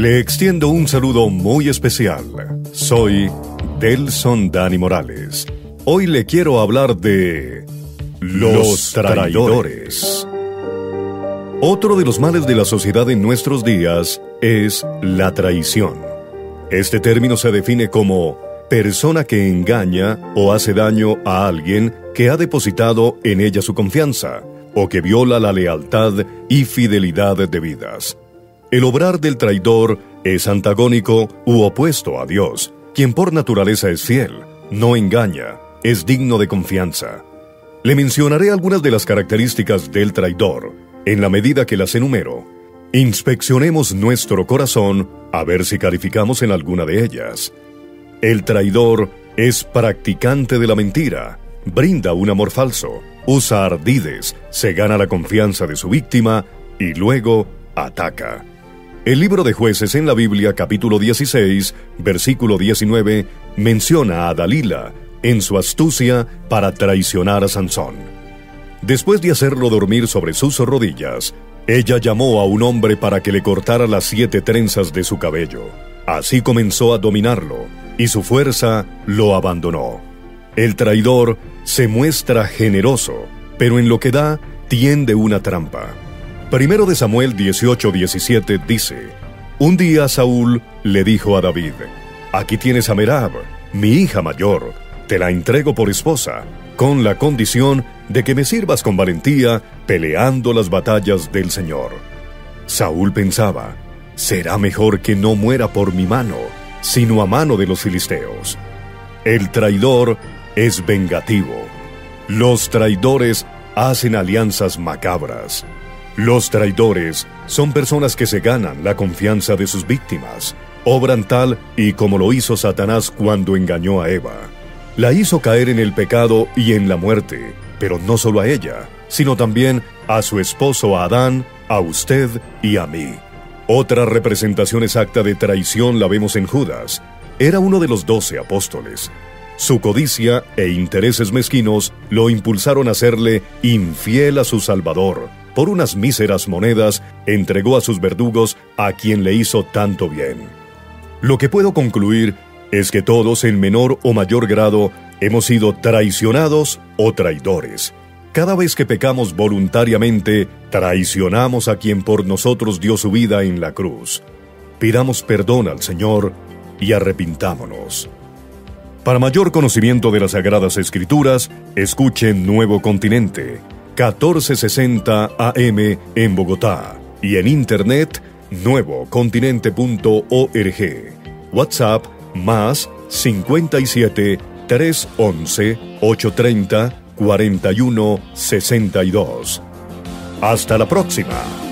Le extiendo un saludo muy especial. Soy Delson Dani Morales. Hoy le quiero hablar de Los Traidores. Otro de los males de la sociedad en nuestros días es la traición. Este término se define como persona que engaña o hace daño a alguien que ha depositado en ella su confianza, o que viola la lealtad y fidelidad debidas. El obrar del traidor es antagónico u opuesto a Dios, quien por naturaleza es fiel, no engaña, es digno de confianza. Le mencionaré algunas de las características del traidor, en la medida que las enumero. Inspeccionemos nuestro corazón a ver si calificamos en alguna de ellas. El traidor es practicante de la mentira, brinda un amor falso, usa ardides, se gana la confianza de su víctima y luego ataca. El libro de Jueces en la Biblia, capítulo 16, versículo 19, menciona a Dalila en su astucia para traicionar a Sansón. Después de hacerlo dormir sobre sus rodillas, ella llamó a un hombre para que le cortara las 7 trenzas de su cabello. Así comenzó a dominarlo, y su fuerza lo abandonó. El traidor se muestra generoso, pero en lo que da, tiende una trampa. Primero de Samuel 18:17 dice: un día Saúl le dijo a David: aquí tienes a Merab, mi hija mayor, te la entrego por esposa, con la condición de que me sirvas con valentía peleando las batallas del Señor. Saúl pensaba: será mejor que no muera por mi mano, sino a mano de los filisteos. El traidor es vengativo. Los traidores hacen alianzas macabras. Los traidores son personas que se ganan la confianza de sus víctimas. Obran tal y como lo hizo Satanás cuando engañó a Eva. La hizo caer en el pecado y en la muerte, pero no solo a ella, sino también a su esposo Adán, a usted y a mí. Otra representación exacta de traición la vemos en Judas. Era uno de los 12 apóstoles. Su codicia e intereses mezquinos lo impulsaron a serle infiel a su Salvador. Por unas míseras monedas, entregó a sus verdugos a quien le hizo tanto bien. Lo que puedo concluir es que todos, en menor o mayor grado, hemos sido traicionados o traidores. Cada vez que pecamos voluntariamente, traicionamos a quien por nosotros dio su vida en la cruz. Pidamos perdón al Señor y arrepintámonos. Para mayor conocimiento de las Sagradas Escrituras, escuche Nuevo Continente, 1460 AM en Bogotá, y en internet nuevocontinente.org. WhatsApp +57 311 830 41 62. Hasta la próxima.